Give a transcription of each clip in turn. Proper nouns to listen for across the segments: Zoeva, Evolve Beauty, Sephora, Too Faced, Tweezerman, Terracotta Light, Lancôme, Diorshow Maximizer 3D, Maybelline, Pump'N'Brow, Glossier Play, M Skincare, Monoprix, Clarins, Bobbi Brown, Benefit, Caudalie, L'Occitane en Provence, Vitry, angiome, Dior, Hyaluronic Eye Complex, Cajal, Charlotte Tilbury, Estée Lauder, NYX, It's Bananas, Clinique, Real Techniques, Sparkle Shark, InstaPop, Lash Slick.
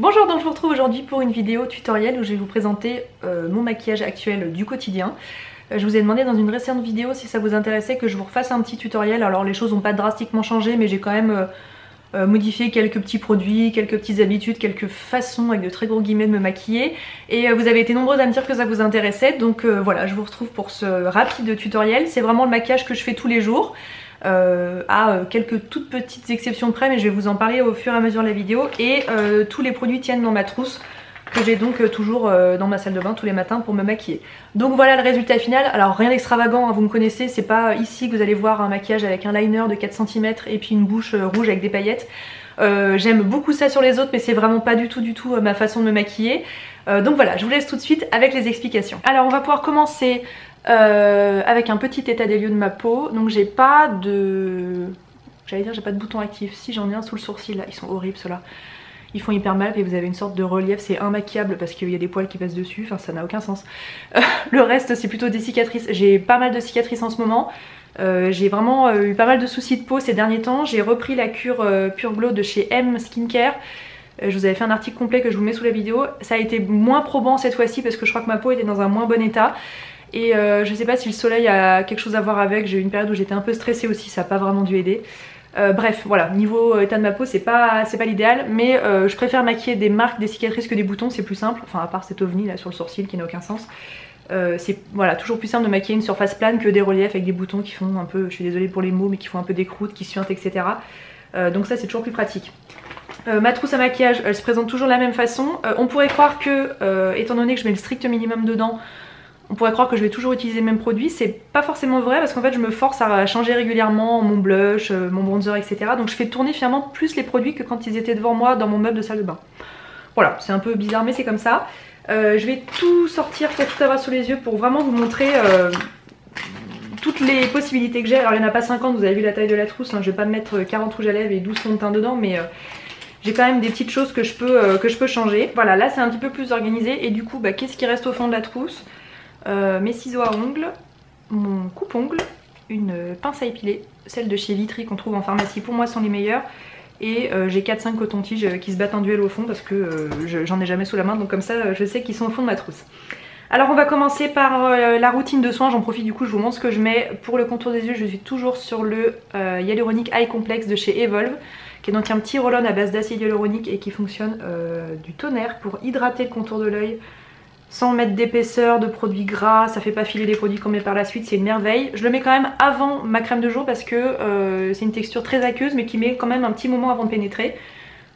Bonjour, donc je vous retrouve aujourd'hui pour une vidéo tutoriel où je vais vous présenter mon maquillage actuel du quotidien. Je vous ai demandé dans une récente vidéo si ça vous intéressait que je vous refasse un petit tutoriel. Alors les choses n'ont pas drastiquement changé, mais j'ai quand même modifié quelques petits produits, quelques petites habitudes, quelques façons avec de très gros guillemets de me maquiller. Et vous avez été nombreux à me dire que ça vous intéressait, donc voilà, je vous retrouve pour ce rapide tutoriel. C'est vraiment le maquillage que je fais tous les jours. À quelques toutes petites exceptions près, mais je vais vous en parler au fur et à mesure de la vidéo. Et tous les produits tiennent dans ma trousse que j'ai donc toujours dans ma salle de bain tous les matins pour me maquiller. Donc voilà le résultat final. Alors rien d'extravagant, hein, vous me connaissez, c'est pas ici que vous allez voir un maquillage avec un liner de 4 cm et puis une bouche rouge avec des paillettes. J'aime beaucoup ça sur les autres, mais c'est vraiment pas du tout ma façon de me maquiller. Donc voilà, je vous laisse tout de suite avec les explications. Alors on va pouvoir commencer avec un petit état des lieux de ma peau. Donc j'ai pas de... j'allais dire j'ai pas de bouton actif. Si, j'en ai un sous le sourcil là, ils sont horribles ceux-là. Ils font hyper mal et vous avez une sorte de relief, c'est immaquillable parce qu'il y a des poils qui passent dessus, enfin ça n'a aucun sens. Le reste c'est plutôt des cicatrices, j'ai pas mal de cicatrices en ce moment. J'ai vraiment eu pas mal de soucis de peau ces derniers temps. J'ai repris la cure Pure Glow de chez M Skincare. Je vous avais fait un article complet que je vous mets sous la vidéo. Ça a été moins probant cette fois-ci parce que je crois que ma peau était dans un moins bon état. Et je sais pas si le soleil a quelque chose à voir avec, j'ai eu une période où j'étais un peu stressée aussi, ça n'a pas vraiment dû aider. Bref, voilà, niveau état de ma peau, c'est pas l'idéal, mais je préfère maquiller des marques, des cicatrices que des boutons, c'est plus simple. Enfin, à part cet ovni là sur le sourcil qui n'a aucun sens. C'est voilà, toujours plus simple de maquiller une surface plane que des reliefs avec des boutons qui font un peu, je suis désolée pour les mots, mais qui font un peu des croûtes, qui suintent, etc. Donc ça c'est toujours plus pratique. Ma trousse à maquillage, elle se présente toujours de la même façon. On pourrait croire que, étant donné que je mets le strict minimum dedans, on pourrait croire que je vais toujours utiliser le même produit, c'est pas forcément vrai parce qu'en fait je me force à changer régulièrement mon blush, mon bronzer, etc. Donc je fais tourner finalement plus les produits que quand ils étaient devant moi dans mon meuble de salle de bain. Voilà, c'est un peu bizarre mais c'est comme ça. Je vais tout sortir, pas tout avoir sous les yeux pour vraiment vous montrer toutes les possibilités que j'ai. Alors il n'y en a pas 50, vous avez vu la taille de la trousse, hein, je vais pas mettre 40 rouges à lèvres et 12 tons de teint dedans mais... j'ai quand même des petites choses que je peux changer. Voilà, là c'est un petit peu plus organisé et du coup bah, qu'est-ce qui reste au fond de la trousse? Mes ciseaux à ongles, mon coupe-ongles, une pince à épiler, celle de chez Vitry qu'on trouve en pharmacie, pour moi sont les meilleures. Et j'ai 4-5 cotons-tiges qui se battent en duel au fond parce que j'en ai jamais sous la main, donc comme ça je sais qu'ils sont au fond de ma trousse. Alors on va commencer par la routine de soins, j'en profite du coup, je vous montre ce que je mets. Pour le contour des yeux, je suis toujours sur le Hyaluronic Eye Complex de chez Evolve, qui est donc un petit roll-on à base d'acide hyaluronique et qui fonctionne du tonnerre pour hydrater le contour de l'œil. Sans mettre d'épaisseur, de produits gras, ça fait pas filer les produits qu'on met par la suite, c'est une merveille. Je le mets quand même avant ma crème de jour parce que c'est une texture très aqueuse mais qui met quand même un petit moment avant de pénétrer.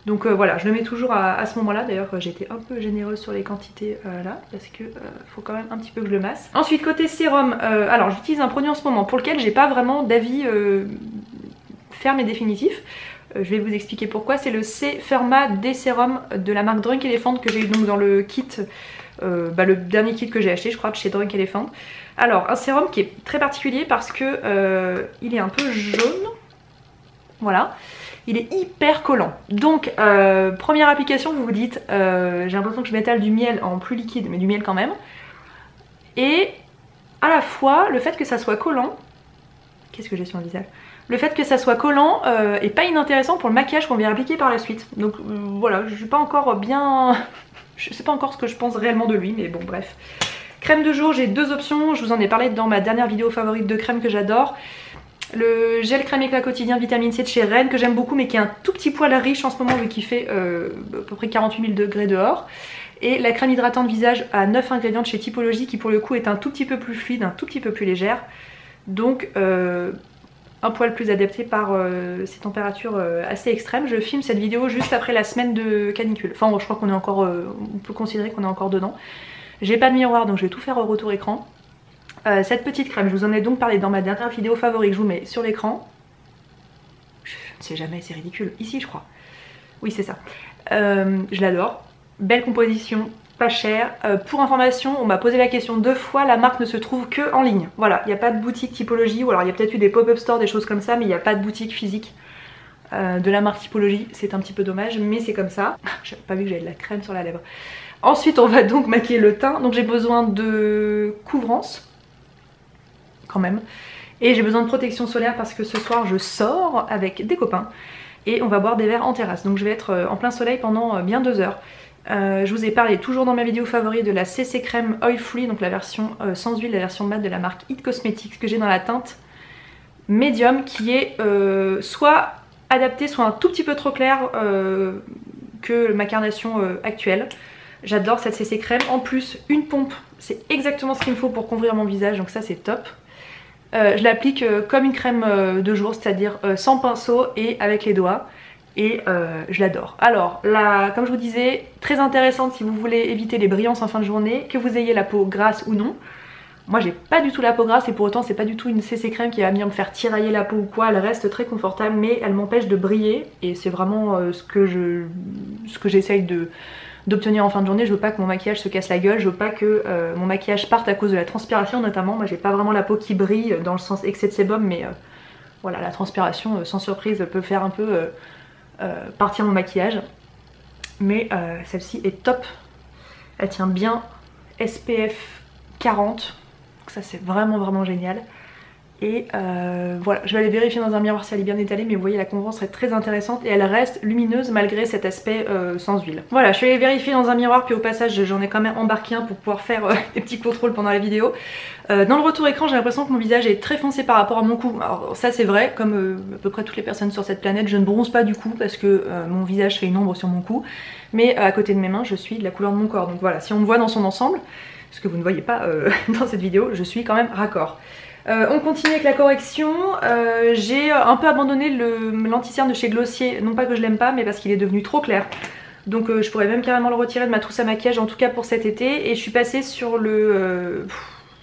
Donc voilà, je le mets toujours à ce moment-là. D'ailleurs j'étais un peu généreuse sur les quantités là parce que faut quand même un petit peu que je le masse. Ensuite côté sérum, alors j'utilise un produit en ce moment pour lequel j'ai pas vraiment d'avis ferme et définitif. Je vais vous expliquer pourquoi. C'est le C-Firma Day Serum de la marque Drunk Elephant que j'ai eu donc dans le kit... le dernier kit que j'ai acheté je crois de chez Drunk Elephant. Alors un sérum qui est très particulier parce que il est un peu jaune, voilà, il est hyper collant. Donc première application vous vous dites j'ai l'impression que je m'étale du miel en plus liquide mais du miel quand même. Et à la fois le fait que ça soit collant, qu'est-ce que j'ai sur le visage? Le fait que ça soit collant est pas inintéressant pour le maquillage qu'on vient appliquer par la suite. Donc voilà, je suis pas encore bien... je sais pas encore ce que je pense réellement de lui mais bon bref. Crème de jour, j'ai deux options, je vous en ai parlé dans ma dernière vidéo favorite de crème que j'adore. Le gel crème éclat quotidien vitamine C de chez REN que j'aime beaucoup mais qui est un tout petit poil riche en ce moment vu qu'il fait à peu près 48 000 degrés dehors. Et la crème hydratante visage à 9 ingrédients de chez Typology qui pour le coup est un tout petit peu plus fluide, un tout petit peu plus légère. Donc un poil plus adapté par ces températures assez extrêmes. Je filme cette vidéo juste après la semaine de canicule. Enfin bon, je crois qu'on est encore... on peut considérer qu'on est encore dedans. J'ai pas de miroir donc je vais tout faire au retour écran. Cette petite crème, je vous en ai donc parlé dans ma dernière vidéo favorite, je vous mets sur l'écran. Je ne sais jamais, c'est ridicule. Ici je crois. Oui c'est ça. Je l'adore. Belle composition. Pas cher. Pour information, on m'a posé la question deux fois, la marque ne se trouve que en ligne. Voilà, il n'y a pas de boutique Typology, ou alors il y a peut-être eu des pop-up stores, des choses comme ça, mais il n'y a pas de boutique physique de la marque Typology. C'est un petit peu dommage, mais c'est comme ça. J'ai pas vu que j'avais de la crème sur la lèvre. Ensuite, on va donc maquiller le teint. Donc j'ai besoin de couvrance, quand même, et j'ai besoin de protection solaire parce que ce soir je sors avec des copains. et on va boire des verres en terrasse. Donc je vais être en plein soleil pendant bien 2 heures. Je vous ai parlé toujours dans ma vidéo favorite de la CC crème oil free, donc la version sans huile, la version mat de la marque It Cosmetics, que j'ai dans la teinte médium, qui est soit adaptée, soit un tout petit peu trop claire que ma carnation actuelle. J'adore cette CC crème. En plus, une pompe, c'est exactement ce qu'il me faut pour couvrir mon visage, donc ça c'est top. Je l'applique comme une crème de jour, c'est-à-dire sans pinceau et avec les doigts. Et je l'adore. Alors là, comme je vous disais, très intéressante si vous voulez éviter les brillances en fin de journée, que vous ayez la peau grasse ou non. Moi j'ai pas du tout la peau grasse et pour autant c'est pas du tout une CC crème qui va venir me faire tirailler la peau ou quoi. Elle reste très confortable mais elle m'empêche de briller et c'est vraiment ce que j'essaye d'obtenir en fin de journée. Je veux pas que mon maquillage se casse la gueule, je veux pas que mon maquillage parte à cause de la transpiration notamment. Moi j'ai pas vraiment la peau qui brille dans le sens excès de sébum mais voilà, la transpiration sans surprise peut faire un peu partir mon maquillage. Mais celle-ci est top, elle tient bien, SPF 40, donc ça c'est vraiment génial. Et voilà, je vais aller vérifier dans un miroir si elle est bien étalée, mais vous voyez la convenance est très intéressante et elle reste lumineuse malgré cet aspect sans huile. Voilà, je suis allée vérifier dans un miroir, puis au passage j'en ai quand même embarqué un pour pouvoir faire des petits contrôles pendant la vidéo. Dans le retour écran j'ai l'impression que mon visage est très foncé par rapport à mon cou. Alors ça c'est vrai, comme à peu près toutes les personnes sur cette planète, je ne bronze pas du cou parce que mon visage fait une ombre sur mon cou, mais à côté de mes mains je suis de la couleur de mon corps. Donc voilà, si on me voit dans son ensemble, ce que vous ne voyez pas dans cette vidéo, je suis quand même raccord. On continue avec la correction. J'ai un peu abandonné l'anti-cerne de chez Glossier, non pas que je l'aime pas mais parce qu'il est devenu trop clair, donc je pourrais même carrément le retirer de ma trousse à maquillage, en tout cas pour cet été. Et je suis passée sur le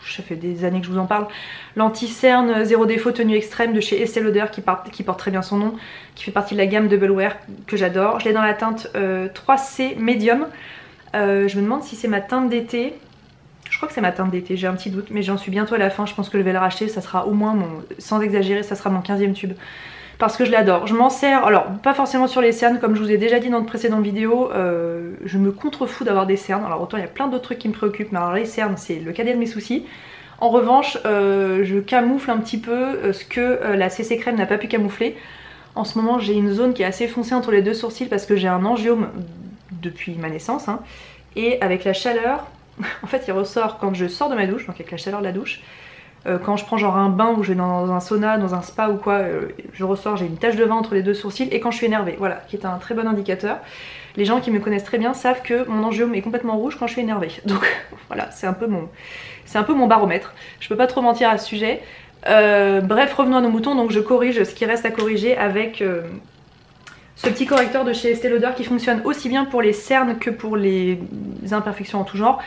ça fait des années que je vous en parle, l'anti-cerne zéro défaut tenue extrême de chez Estée Lauder qui porte très bien son nom, qui fait partie de la gamme Double Wear que j'adore. Je l'ai dans la teinte 3C médium. Je me demande si c'est ma teinte d'été. Je crois que c'est ma teinte d'été, j'ai un petit doute, mais j'en suis bientôt à la fin. Je pense que je vais le racheter, ça sera au moins mon, sans exagérer, ça sera mon 15e tube. Parce que je l'adore, je m'en sers, alors pas forcément sur les cernes, comme je vous ai déjà dit dans de précédentes vidéos, je me contrefous d'avoir des cernes. Alors autant il y a plein d'autres trucs qui me préoccupent, mais alors les cernes c'est le cadet de mes soucis. En revanche, je camoufle un petit peu ce que la CC crème n'a pas pu camoufler. En ce moment j'ai une zone qui est assez foncée entre les deux sourcils parce que j'ai un angiome depuis ma naissance, hein, et avec la chaleur... En fait il ressort quand je sors de ma douche, donc avec la chaleur de la douche, quand je prends genre un bain ou je vais dans un sauna, dans un spa ou quoi, je ressors, j'ai une tache de vin entre les deux sourcils, et quand je suis énervée, voilà, qui est un très bon indicateur. Les gens qui me connaissent très bien savent que mon angiome est complètement rouge quand je suis énervée, donc voilà, c'est un peu mon, baromètre, je peux pas trop mentir à ce sujet. Bref, revenons à nos moutons, donc je corrige ce qui reste à corriger avec... ce petit correcteur de chez Estée Lauder qui fonctionne aussi bien pour les cernes que pour les imperfections en tout genre.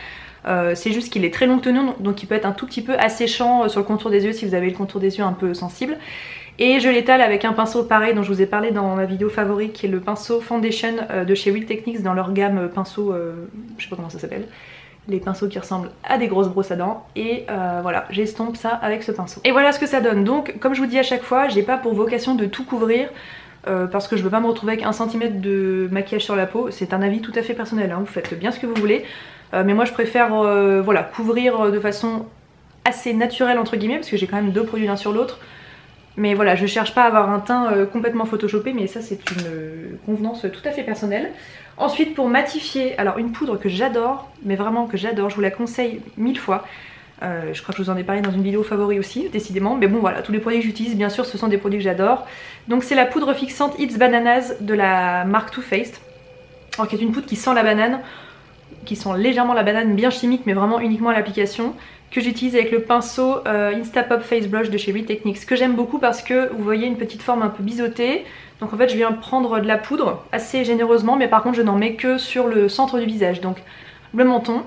C'est juste qu'il est très long tenant, donc il peut être un tout petit peu asséchant sur le contour des yeux si vous avez le contour des yeux un peu sensible. Et je l'étale avec un pinceau pareil dont je vous ai parlé dans ma vidéo favorite, qui est le pinceau Foundation de chez Real Techniques, dans leur gamme pinceau, je sais pas comment ça s'appelle, les pinceaux qui ressemblent à des grosses brosses à dents. Et voilà, j'estompe ça avec ce pinceau. Et voilà ce que ça donne. Donc comme je vous dis à chaque fois, j'ai pas pour vocation de tout couvrir. Parce que je veux pas me retrouver avec 1 cm de maquillage sur la peau, c'est un avis tout à fait personnel, hein, vous faites bien ce que vous voulez, mais moi je préfère voilà, couvrir de façon assez naturelle entre guillemets, parce que j'ai quand même 2 produits l'un sur l'autre, mais voilà, je cherche pas à avoir un teint complètement photoshopé, mais ça c'est une convenance tout à fait personnelle. Ensuite, pour matifier, alors une poudre que j'adore, mais vraiment que j'adore, je vous la conseille 1000 fois. Je crois que je vous en ai parlé dans une vidéo favori aussi, décidément. Mais bon voilà, tous les produits que j'utilise, bien sûr, ce sont des produits que j'adore. Donc c'est la poudre fixante It's Bananas de la marque Too Faced. Alors qui est une poudre qui sent la banane, qui sent légèrement la banane, bien chimique, mais vraiment uniquement à l'application. Que j'utilise avec le pinceau InstaPop Face Blush de chez Real Techniques. Que j'aime beaucoup parce que vous voyez une petite forme un peu biseautée. Donc en fait je viens prendre de la poudre assez généreusement, mais par contre je n'en mets que sur le centre du visage. Donc le menton,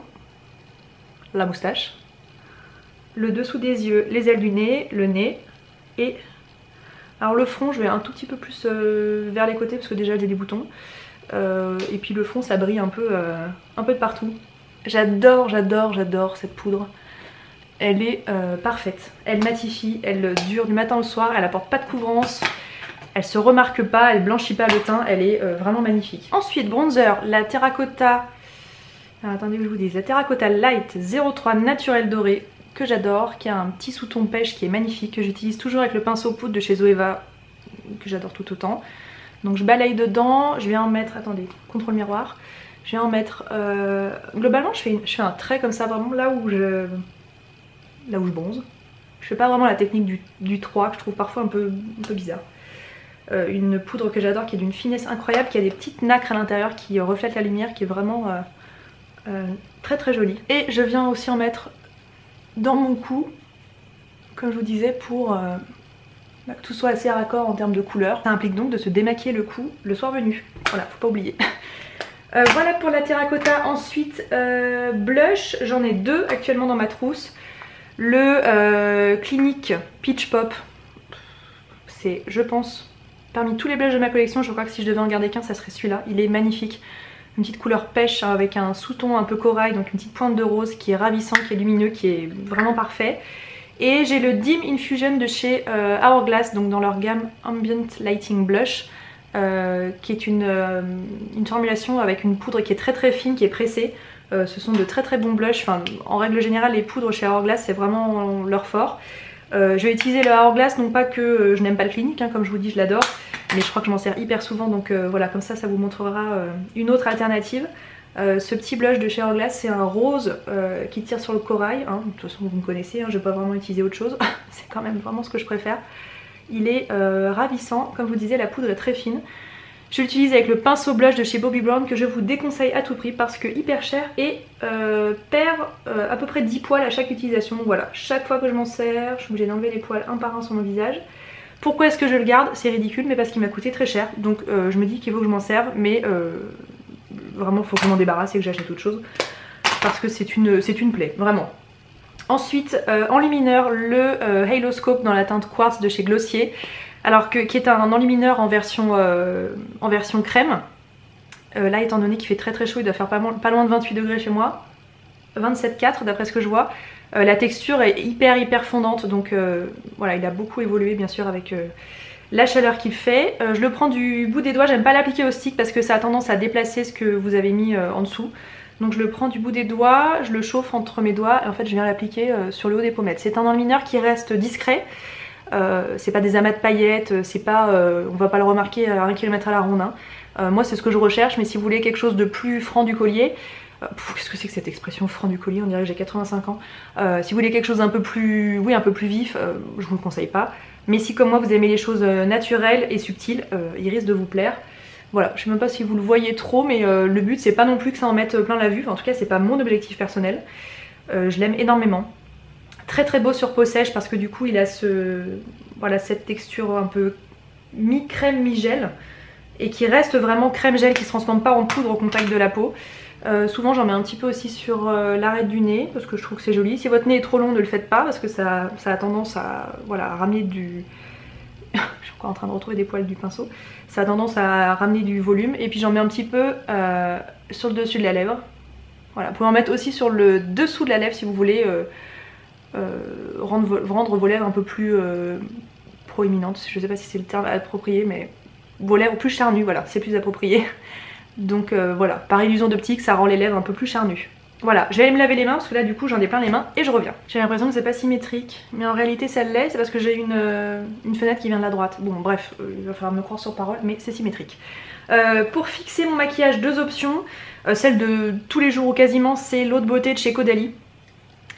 la moustache, le dessous des yeux, les ailes du nez, le nez et... Alors le front, je vais un tout petit peu plus vers les côtés parce que déjà j'ai des boutons. Et puis le front, ça brille un peu de partout. J'adore cette poudre. Elle est parfaite. Elle matifie, elle dure du matin au soir, elle apporte pas de couvrance. Elle se remarque pas, elle blanchit pas le teint, elle est vraiment magnifique. Ensuite, bronzer, la terracotta... Alors, attendez que je vous dise, la terracotta light 03 naturel doré, que j'adore, qui a un petit sous-ton pêche qui est magnifique, que j'utilise toujours avec le pinceau poudre de chez Zoeva, que j'adore tout autant. Donc je balaye dedans, je vais en mettre, attendez, contrôle miroir, je vais en mettre, globalement je fais un trait comme ça vraiment là où je bronze. Je fais pas vraiment la technique du 3 que je trouve parfois un peu bizarre. Une poudre que j'adore qui est d'une finesse incroyable, qui a des petites nacres à l'intérieur qui reflètent la lumière, qui est vraiment très très jolie. Et je viens aussi en mettre dans mon cou, comme je vous disais, pour que tout soit assez raccord en termes de couleur. Ça implique donc de se démaquiller le cou le soir venu. Voilà, faut pas oublier. Voilà pour la terracotta. Ensuite, blush, j'en ai deux actuellement dans ma trousse. Le Clinique Peach Pop, c'est, je pense, parmi tous les blushs de ma collection, je crois que si je devais en garder qu'un, ça serait celui-là. Il est magnifique. Une petite couleur pêche avec un sous-ton un peu corail, donc une petite pointe de rose qui est ravissant, qui est lumineux, qui est vraiment parfait. Et j'ai le Dim Infusion de chez Hourglass, donc dans leur gamme Ambient Lighting Blush, qui est une formulation avec une poudre qui est très très fine, qui est pressée. Ce sont de très très bons blushs. Enfin, en règle générale, les poudres chez Hourglass, c'est vraiment leur fort. Je vais utiliser le Hourglass, non pas que je n'aime pas le Clinique, hein, comme je vous dis, je l'adore, mais je crois que je m'en sers hyper souvent, donc voilà, comme ça, ça vous montrera une autre alternative. Ce petit blush de chez Hourglass, c'est un rose qui tire sur le corail, hein. De toute façon vous me connaissez, hein, je ne vais pas vraiment utiliser autre chose, c'est quand même vraiment ce que je préfère. Il est ravissant, comme je vous disiez, la poudre est très fine. Je l'utilise avec le pinceau blush de chez Bobbi Brown que je vous déconseille à tout prix parce que hyper cher et perd à peu près 10 poils à chaque utilisation. Voilà, chaque fois que je m'en sers, je suis obligée d'enlever les poils un par un sur mon visage. Pourquoi est-ce que je le garde? C'est ridicule, mais parce qu'il m'a coûté très cher. Donc je me dis qu'il faut que je m'en serve, mais vraiment il faut que je m'en débarrasse et que j'achète autre chose parce que c'est une plaie, vraiment. Ensuite, en lumineur, le Haloscope dans la teinte quartz de chez Glossier. Alors qui est un enlumineur en version crème. Là, étant donné qu'il fait très très chaud, il doit faire pas loin de 28 degrés chez moi. 27,4 d'après ce que je vois. La texture est hyper fondante, donc voilà, il a beaucoup évolué bien sûr avec la chaleur qu'il fait. Je le prends du bout des doigts, j'aime pas l'appliquer au stick parce que ça a tendance à déplacer ce que vous avez mis en dessous. Donc je le prends du bout des doigts, je le chauffe entre mes doigts et en fait je viens l'appliquer sur le haut des pommettes. C'est un enlumineur qui reste discret. C'est pas des amas de paillettes, c'est pas, on va pas le remarquer à 1 km à la ronde, hein. Moi c'est ce que je recherche, mais si vous voulez quelque chose de plus franc du collier, qu'est-ce que c'est que cette expression franc du collier, on dirait que j'ai 85 ans, si vous voulez quelque chose un peu plus vif, je vous le conseille pas, mais si comme moi vous aimez les choses naturelles et subtiles, il risque de vous plaire. Voilà, je sais même pas si vous le voyez trop, mais le but c'est pas non plus que ça en mette plein la vue, enfin, en tout cas c'est pas mon objectif personnel. Je l'aime énormément. Très beau sur peau sèche parce que du coup il a cette texture un peu mi-crème mi-gel et qui reste vraiment crème gel, qui se transforme pas en poudre au contact de la peau. Souvent j'en mets un petit peu aussi sur l'arête du nez parce que je trouve que c'est joli. Si votre nez est trop long, ne le faites pas parce que ça a tendance à, voilà, à ramener du... je suis encore en train de retrouver des poils du pinceau. Ça a tendance à ramener du volume, et puis j'en mets un petit peu sur le dessus de la lèvre. Voilà, vous pouvez en mettre aussi sur le dessous de la lèvre si vous voulez rendre vos lèvres un peu plus proéminentes, je sais pas si c'est le terme approprié, mais vos lèvres plus charnues, voilà, c'est plus approprié. Donc voilà, par illusion d'optique, ça rend les lèvres un peu plus charnues. Voilà, je vais aller me laver les mains parce que là du coup j'en ai plein les mains et je reviens. J'ai l'impression que c'est pas symétrique, mais en réalité ça l'est, c'est parce que j'ai une fenêtre qui vient de la droite. Bon bref, il va falloir me croire sur parole, mais c'est symétrique. Pour fixer mon maquillage, deux options. Celle de tous les jours ou quasiment, c'est l'eau de beauté de chez Caudalie,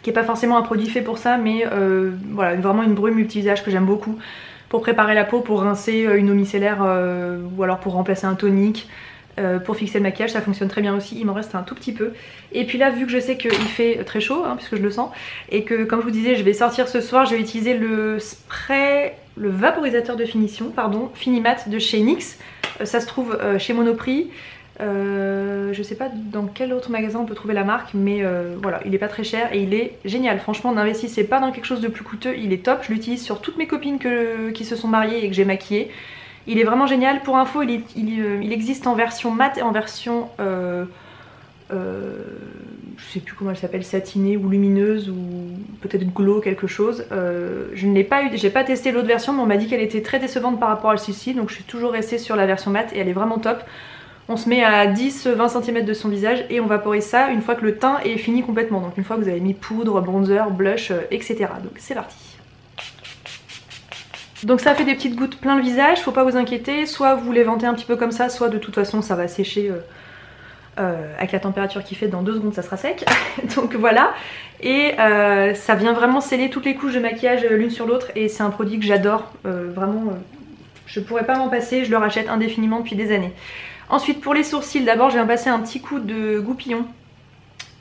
qui n'est pas forcément un produit fait pour ça, mais voilà, vraiment une brume multivisage que j'aime beaucoup pour préparer la peau, pour rincer une eau micellaire ou alors pour remplacer un tonique, pour fixer le maquillage, ça fonctionne très bien aussi. Il m'en reste un tout petit peu. Et puis là, vu que je sais qu'il fait très chaud, hein, puisque je le sens, et que comme je vous disais, je vais sortir ce soir, je vais utiliser le spray, le vaporisateur de finition, pardon, Finimat de chez NYX. Ça se trouve chez Monoprix. Je sais pas dans quel autre magasin on peut trouver la marque, mais voilà, il est pas très cher et il est génial. Franchement, n'investissez pas dans quelque chose de plus coûteux, il est top. Je l'utilise sur toutes mes copines qui se sont mariées et que j'ai maquillées. Il est vraiment génial. Pour info, il existe en version mat et en version je sais plus comment elle s'appelle, satinée ou lumineuse ou peut-être glow quelque chose. Je ne l'ai pas eu, j'ai pas testé l'autre version, mais on m'a dit qu'elle était très décevante par rapport à celle-ci, donc je suis toujours restée sur la version mat et elle est vraiment top. On se met à 10-20 cm de son visage et on vaporise ça une fois que le teint est fini complètement. Donc une fois que vous avez mis poudre, bronzer, blush, etc. Donc c'est parti. Donc ça fait des petites gouttes plein le visage, faut pas vous inquiéter, soit vous les ventez un petit peu comme ça, soit de toute façon ça va sécher avec la température qu'il fait, dans 2 secondes ça sera sec. Donc voilà, et ça vient vraiment sceller toutes les couches de maquillage l'une sur l'autre, et c'est un produit que j'adore, vraiment je pourrais pas m'en passer, je le rachète indéfiniment depuis des années. Ensuite pour les sourcils, d'abord je viens passer un petit coup de goupillon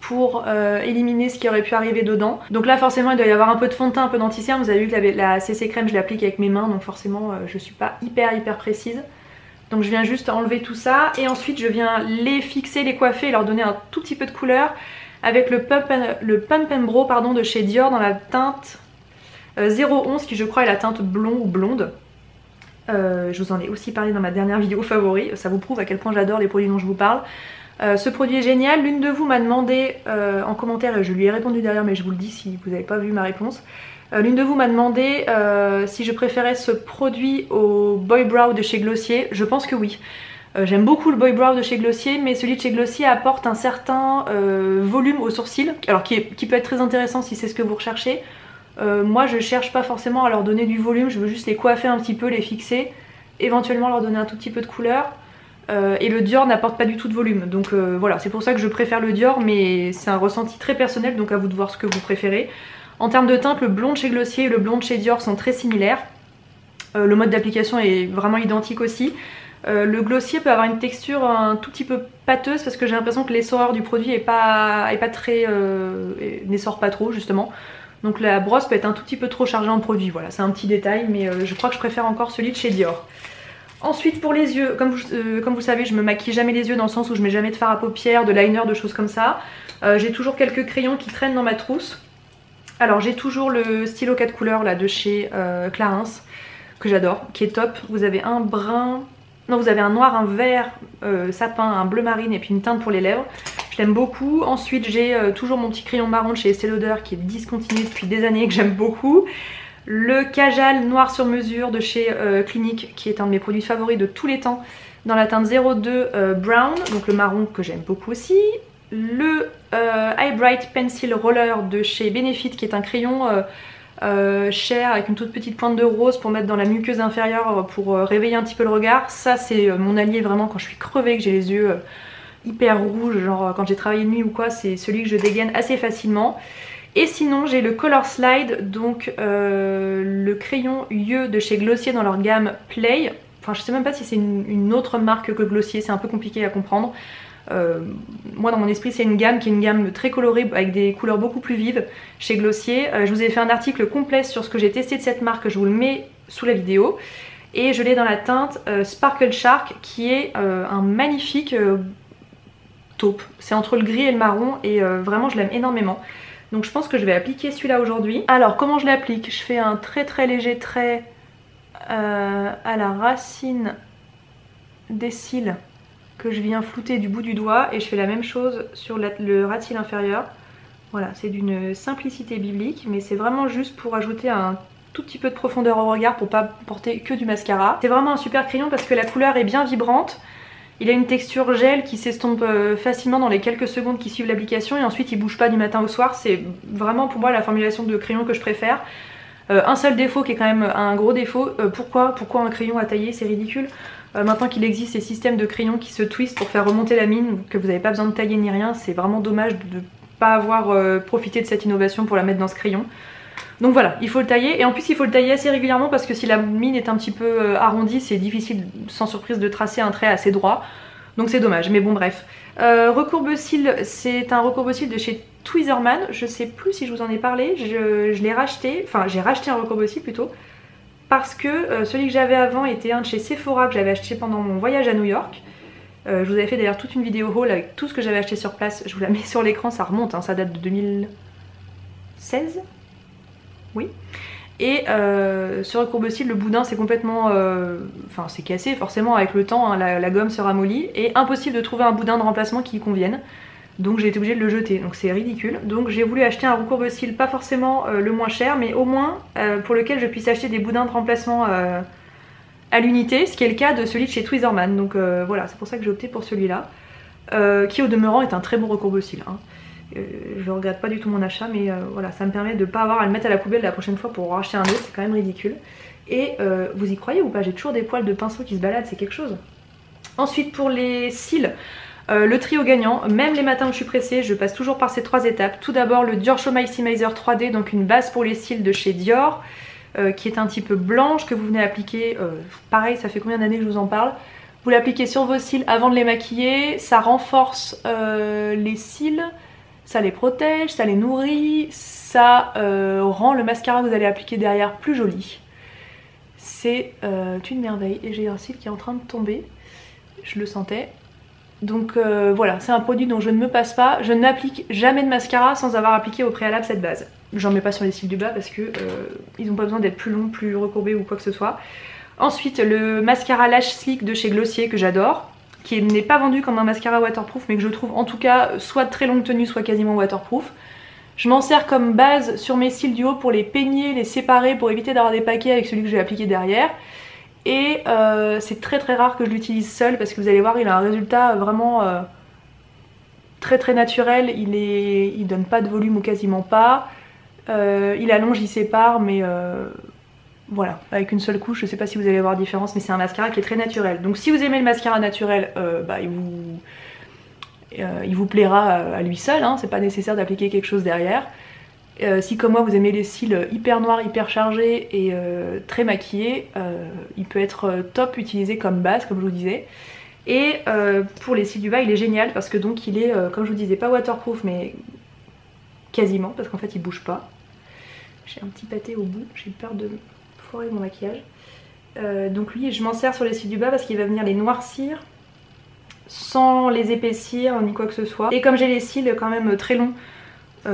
pour éliminer ce qui aurait pu arriver dedans. Donc là forcément il doit y avoir un peu de fond de teint, un peu d'anti-cerne. Vous avez vu que la CC crème je l'applique avec mes mains, donc forcément je suis pas hyper précise. Donc je viens juste enlever tout ça et ensuite je viens les fixer, les coiffer, leur donner un tout petit peu de couleur avec le Pump'N'Brow de chez Dior dans la teinte 011 qui je crois est la teinte blond ou blonde. Je vous en ai aussi parlé dans ma dernière vidéo favori, ça vous prouve à quel point j'adore les produits dont je vous parle. Ce produit est génial, l'une de vous m'a demandé en commentaire, et je lui ai répondu derrière mais je vous le dis si vous n'avez pas vu ma réponse, l'une de vous m'a demandé si je préférais ce produit au Bobbi Brown de chez Glossier. Je pense que oui, j'aime beaucoup le Bobbi Brown de chez Glossier, mais celui de chez Glossier apporte un certain volume aux sourcils, alors qui peut être très intéressant si c'est ce que vous recherchez. Moi je cherche pas forcément à leur donner du volume, je veux juste les coiffer un petit peu, les fixer, éventuellement leur donner un tout petit peu de couleur. Et le Dior n'apporte pas du tout de volume, donc voilà, c'est pour ça que je préfère le Dior, mais c'est un ressenti très personnel, donc à vous de voir ce que vous préférez. En termes de teinte, le blond de chez Glossier et le blond de chez Dior sont très similaires, le mode d'application est vraiment identique aussi. Le Glossier peut avoir une texture un tout petit peu pâteuse parce que j'ai l'impression que l'essoreur du produit n'essore pas trop justement, donc la brosse peut être un tout petit peu trop chargée en produit. Voilà, c'est un petit détail, mais je crois que je préfère encore celui de chez Dior. Ensuite pour les yeux, comme vous savez je me maquille jamais les yeux, dans le sens où je mets jamais de fard à paupières, de liner, de choses comme ça. J'ai toujours quelques crayons qui traînent dans ma trousse. Alors j'ai toujours le stylo 4 couleurs là de chez Clarins, que j'adore, qui est top. Vous avez un brun, non vous avez un noir, un vert sapin, un bleu marine et puis une teinte pour les lèvres. Je l'aime beaucoup. Ensuite j'ai toujours mon petit crayon marron de chez Estée Lauder qui est discontinué depuis des années et que j'aime beaucoup. Le Cajal noir sur mesure de chez Clinique qui est un de mes produits favoris de tous les temps dans la teinte 02 Brown, donc le marron que j'aime beaucoup aussi. Le Eye Bright Pencil Roller de chez Benefit qui est un crayon cher avec une toute petite pointe de rose pour mettre dans la muqueuse inférieure pour réveiller un petit peu le regard. Ça c'est mon allié vraiment quand je suis crevée, que j'ai les yeux hyper rouges, genre quand j'ai travaillé de nuit ou quoi, c'est celui que je dégaine assez facilement. Et sinon j'ai le Colorslide, donc le crayon UE de chez Glossier dans leur gamme Play. Enfin je sais même pas si c'est une autre marque que Glossier, c'est un peu compliqué à comprendre. Moi dans mon esprit c'est une gamme qui est une gamme très colorée avec des couleurs beaucoup plus vives chez Glossier. Je vous ai fait un article complet sur ce que j'ai testé de cette marque, je vous le mets sous la vidéo. Et je l'ai dans la teinte Sparkle Shark qui est un magnifique taupe. C'est entre le gris et le marron et vraiment je l'aime énormément. Donc je pense que je vais appliquer celui-là aujourd'hui. Alors comment je l'applique? Je fais un très léger trait à la racine des cils que je viens flouter du bout du doigt, et je fais la même chose sur le ras de cils inférieur. Voilà, c'est d'une simplicité biblique, mais c'est vraiment juste pour ajouter un tout petit peu de profondeur au regard pour pas porter que du mascara. C'est vraiment un super crayon parce que la couleur est bien vibrante. Il a une texture gel qui s'estompe facilement dans les quelques secondes qui suivent l'application, et ensuite il bouge pas du matin au soir. C'est vraiment pour moi la formulation de crayon que je préfère. Un seul défaut qui est quand même un gros défaut, pourquoi un crayon à tailler, c'est ridicule. Maintenant qu'il existe ces systèmes de crayons qui se twistent pour faire remonter la mine, que vous n'avez pas besoin de tailler ni rien, c'est vraiment dommage de ne pas avoir profité de cette innovation pour la mettre dans ce crayon. Donc voilà, il faut le tailler, et en plus il faut le tailler assez régulièrement parce que si la mine est un petit peu arrondie, c'est difficile sans surprise de tracer un trait assez droit, donc c'est dommage, mais bon bref. Recourbe-cils, c'est un recourbe-cils de chez Tweezerman, je sais plus si je vous en ai parlé, je l'ai racheté, enfin j'ai racheté un recourbe-cils plutôt, parce que celui que j'avais avant était un de chez Sephora que j'avais acheté pendant mon voyage à New York. Je vous avais fait d'ailleurs toute une vidéo haul avec tout ce que j'avais acheté sur place, je vous la mets sur l'écran, ça remonte, hein, ça date de 2016. Oui. Et ce recourbe-cils, le boudin c'est complètement... Enfin c'est cassé forcément avec le temps, hein, la gomme se ramollit et impossible de trouver un boudin de remplacement qui y convienne. Donc j'ai été obligée de le jeter, donc c'est ridicule. Donc j'ai voulu acheter un recourbe-cils pas forcément le moins cher, mais au moins pour lequel je puisse acheter des boudins de remplacement à l'unité, ce qui est le cas de celui de chez Tweezerman. Donc voilà, c'est pour ça que j'ai opté pour celui-là, qui au demeurant est un très bon recourbe-cils, hein. Je regrette pas du tout mon achat, mais voilà, ça me permet de pas avoir à le mettre à la poubelle la prochaine fois pour racheter un autre, c'est quand même ridicule. Et vous y croyez ou pas, j'ai toujours des poils de pinceau qui se baladent, c'est quelque chose. Ensuite pour les cils, le trio gagnant, même les matins où je suis pressée, je passe toujours par ces trois étapes. Tout d'abord le Dior Show Maximizer 3D, donc une base pour les cils de chez Dior, qui est un type blanche que vous venez appliquer, pareil ça fait combien d'années que je vous en parle. Vous l'appliquez sur vos cils avant de les maquiller, ça renforce les cils, ça les protège, ça les nourrit, ça rend le mascara que vous allez appliquer derrière plus joli. C'est une merveille et j'ai un cil qui est en train de tomber, je le sentais. Donc voilà, c'est un produit dont je ne me passe pas, je n'applique jamais de mascara sans avoir appliqué au préalable cette base. J'en mets pas sur les cils du bas parce que ils n'ont pas besoin d'être plus longs, plus recourbés ou quoi que ce soit. Ensuite le mascara Lash Slick de chez Glossier que j'adore, qui n'est pas vendu comme un mascara waterproof mais que je trouve en tout cas soit de très longue tenue soit quasiment waterproof. Je m'en sers comme base sur mes cils du haut pour les peigner, les séparer pour éviter d'avoir des paquets avec celui que j'ai appliqué derrière. Et c'est très rare que je l'utilise seul parce que vous allez voir il a un résultat vraiment très naturel, il donne pas de volume ou quasiment pas, il allonge, il sépare mais voilà, avec une seule couche je sais pas si vous allez voir la différence mais c'est un mascara qui est très naturel. Donc si vous aimez le mascara naturel, bah, il vous plaira à lui seul, hein, c'est pas nécessaire d'appliquer quelque chose derrière. Si comme moi vous aimez les cils hyper noirs, hyper chargés et très maquillés, il peut être top utilisé comme base comme je vous disais. Et pour les cils du bas il est génial parce que donc il est comme je vous disais pas waterproof mais quasiment parce qu'en fait il bouge pas. J'ai un petit pâté au bout, j'ai peur de foirer mon maquillage. Donc lui je m'en sers sur les cils du bas parce qu'il va venir les noircir sans les épaissir ni quoi que ce soit. Et comme j'ai les cils quand même très longs,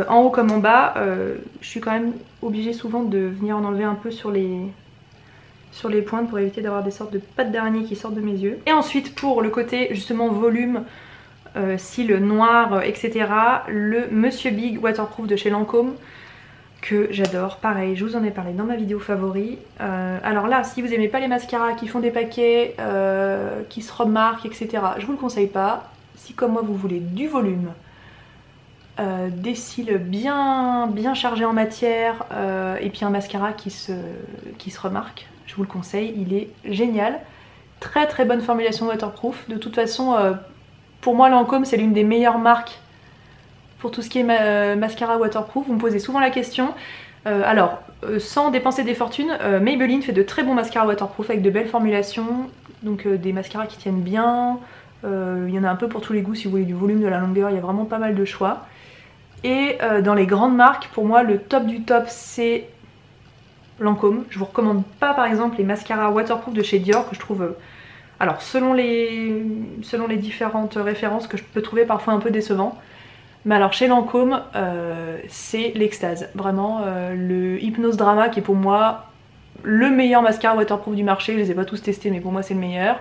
en haut comme en bas, je suis quand même obligée souvent de venir en enlever un peu sur les pointes pour éviter d'avoir des sortes de pattes d'araignée qui sortent de mes yeux. Et ensuite pour le côté justement volume, cils noirs, etc. Le Monsieur Big Waterproof de chez Lancôme que j'adore. Pareil, je vous en ai parlé dans ma vidéo favori. Alors là, si vous aimez pas les mascaras qui font des paquets, qui se remarquent, etc. je vous le conseille pas. Si comme moi vous voulez du volume, des cils bien chargés en matière et puis un mascara qui se remarque, je vous le conseille, il est génial. Très bonne formulation waterproof. De toute façon pour moi Lancôme c'est l'une des meilleures marques pour tout ce qui est mascara waterproof. Vous me posez souvent la question, alors sans dépenser des fortunes, Maybelline fait de très bons mascaras waterproof avec de belles formulations, donc des mascaras qui tiennent bien, il y en a un peu pour tous les goûts, si vous voulez du volume, de la longueur, il y a vraiment pas mal de choix. Et dans les grandes marques, pour moi le top du top c'est Lancôme. Je vous recommande pas par exemple les mascaras waterproof de chez Dior que je trouve, alors selon les différentes références que je peux trouver parfois un peu décevant. Mais alors chez Lancôme c'est l'extase, vraiment le Hypnose Drama qui est pour moi le meilleur mascara waterproof du marché. Je les ai pas tous testés mais pour moi c'est le meilleur.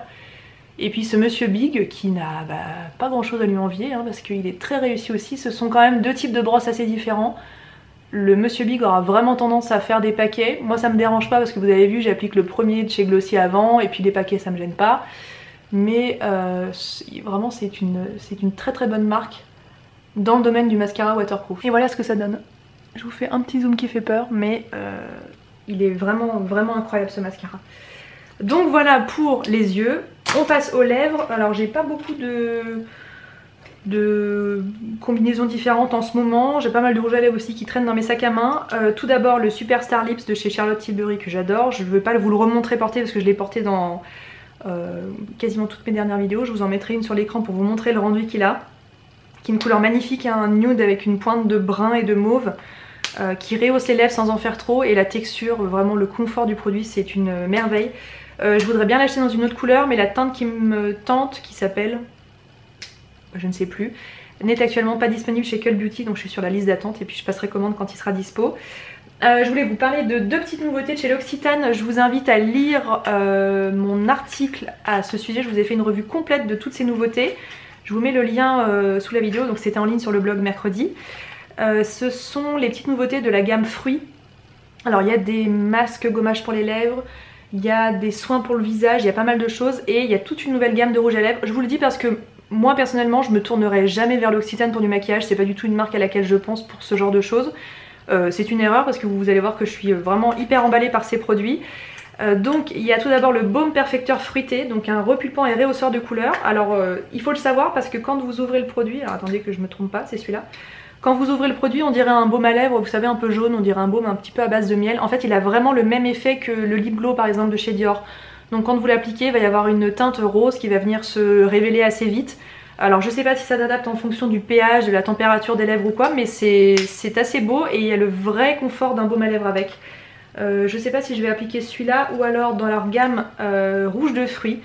Et puis ce Monsieur Big qui n'a pas grand chose à lui envier, hein, parce qu'il est très réussi aussi. Ce sont quand même deux types de brosses assez différents. Le Monsieur Big aura vraiment tendance à faire des paquets. Moi ça me dérange pas parce que vous avez vu j'applique le premier de chez Glossier avant et puis les paquets ça me gêne pas. Mais vraiment c'est une très bonne marque dans le domaine du mascara waterproof. Et voilà ce que ça donne. Je vous fais un petit zoom qui fait peur mais il est vraiment incroyable ce mascara. Donc voilà pour les yeux. On passe aux lèvres. Alors j'ai pas beaucoup de combinaisons différentes en ce moment. J'ai pas mal de rouge à lèvres aussi qui traînent dans mes sacs à main. Tout d'abord le Superstar Lips de chez Charlotte Tilbury que j'adore. Je ne vais pas vous le remontrer porté parce que je l'ai porté dans quasiment toutes mes dernières vidéos. Je vous en mettrai une sur l'écran pour vous montrer le rendu qu'il a. Qui est une couleur magnifique, un nude avec une pointe de brun et de mauve. Qui rehausse les lèvres sans en faire trop. Et la texture, vraiment le confort du produit, c'est une merveille. Je voudrais bien l'acheter dans une autre couleur mais la teinte qui me tente, qui s'appelle, je ne sais plus, n'est actuellement pas disponible chez Cull Beauty, donc je suis sur la liste d'attente et puis je passerai commande quand il sera dispo. Je voulais vous parler de deux petites nouveautés de chez L'Occitane. Je vous invite à lire mon article à ce sujet, je vous ai fait une revue complète de toutes ces nouveautés. Je vous mets le lien sous la vidéo, donc c'était en ligne sur le blog mercredi. Ce sont les petites nouveautés de la gamme fruits. Alors il y a des masques gommage pour les lèvres, il y a des soins pour le visage, il y a pas mal de choses et il y a toute une nouvelle gamme de rouge à lèvres. Je vous le dis parce que moi personnellement je me tournerai jamais vers l'Occitane pour du maquillage, c'est pas du tout une marque à laquelle je pense pour ce genre de choses. C'est une erreur parce que vous allez voir que je suis vraiment hyper emballée par ces produits. Donc il y a tout d'abord le baume perfecteur fruité, donc un repulpant et réhausseur de couleur. Alors il faut le savoir parce que quand vous ouvrez le produit, alors attendez que je me trompe pas, c'est celui-là. Quand vous ouvrez le produit, on dirait un baume à lèvres, vous savez, un peu jaune, on dirait un baume un petit peu à base de miel. En fait, il a vraiment le même effet que le lip glow par exemple de chez Dior. Donc quand vous l'appliquez, il va y avoir une teinte rose qui va venir se révéler assez vite. Alors je sais pas si ça s'adapte en fonction du pH, de la température des lèvres ou quoi, mais c'est assez beau et il y a le vrai confort d'un baume à lèvres avec. Je sais pas si je vais appliquer celui-là ou alors dans leur gamme rouge de fruits.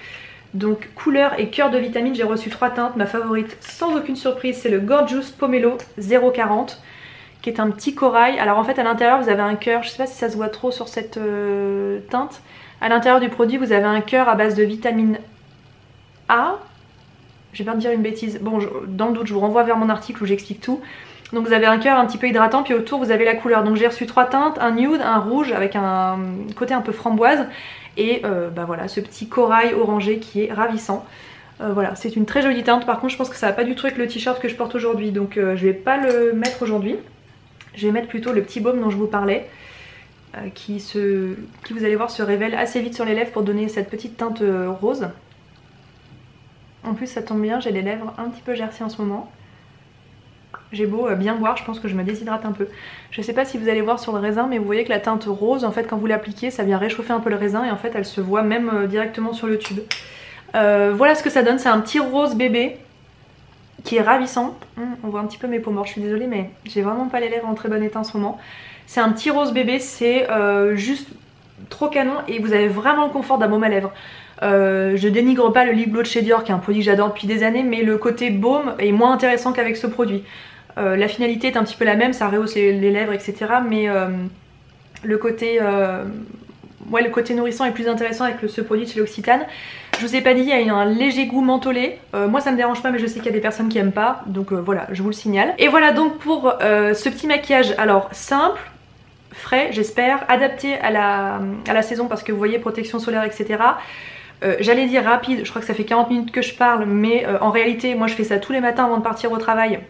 Donc couleur et cœur de vitamine, j'ai reçu 3 teintes. Ma favorite, sans aucune surprise, c'est le Gorgeous Pomelo 040, qui est un petit corail. Alors en fait à l'intérieur vous avez un cœur, je sais pas si ça se voit trop sur cette teinte. À l'intérieur du produit vous avez un cœur à base de vitamine A. J'ai peur de dire une bêtise, bon dans le doute je vous renvoie vers mon article où j'explique tout. Donc vous avez un cœur un petit peu hydratant, puis autour vous avez la couleur. Donc j'ai reçu 3 teintes, un nude, un rouge avec un côté un peu framboise et bah voilà, ce petit corail orangé qui est ravissant. Voilà, c'est une très jolie teinte. Par contre je pense que ça va pas du tout avec le t-shirt que je porte aujourd'hui, donc je vais pas le mettre aujourd'hui. Je vais mettre plutôt le petit baume dont je vous parlais, qui vous allez voir se révèle assez vite sur les lèvres pour donner cette petite teinte rose. En plus ça tombe bien, j'ai les lèvres un petit peu gercées en ce moment. J'ai beau bien boire, je pense que je me déshydrate un peu. Je sais pas si vous allez voir sur le raisin, mais vous voyez que la teinte rose, en fait, quand vous l'appliquez, ça vient réchauffer un peu le raisin et en fait, elle se voit même directement sur le tube. Voilà ce que ça donne, c'est un petit rose bébé qui est ravissant. On voit un petit peu mes peaux mortes, je suis désolée, mais j'ai vraiment pas les lèvres en très bon état en ce moment. C'est un petit rose bébé, c'est juste trop canon et vous avez vraiment le confort d'un baume à lèvres. Je dénigre pas le lip glow de chez Dior, qui est un produit que j'adore depuis des années, mais le côté baume est moins intéressant qu'avec ce produit. La finalité est un petit peu la même, ça rehausse les lèvres, etc. Mais le côté nourrissant est plus intéressant avec ce produit de chez L'Occitane. Je vous ai pas dit, il y a un léger goût mentholé. Moi ça me dérange pas, mais je sais qu'il y a des personnes qui aiment pas. Donc voilà, je vous le signale. Et voilà donc pour ce petit maquillage. Alors simple, frais j'espère, adapté à la saison parce que vous voyez protection solaire, etc. J'allais dire rapide, je crois que ça fait 40 minutes que je parle, mais en réalité moi je fais ça tous les matins avant de partir au travail,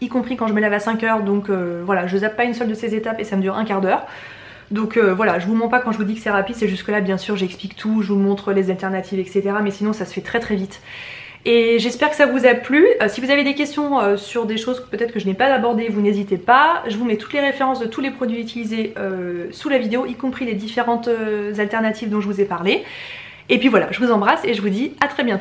y compris quand je me lève à 5 h, donc voilà, je zappe pas une seule de ces étapes et ça me dure un quart d'heure. Donc voilà, je vous mens pas quand je vous dis que c'est rapide, c'est jusque là bien sûr j'explique tout, je vous montre les alternatives, etc. Mais sinon ça se fait très très vite. Et j'espère que ça vous a plu. Si vous avez des questions sur des choses peut-être que je n'ai pas abordées, vous n'hésitez pas. Je vous mets toutes les références de tous les produits utilisés sous la vidéo, y compris les différentes alternatives dont je vous ai parlé. Et puis voilà, je vous embrasse et je vous dis à très bientôt.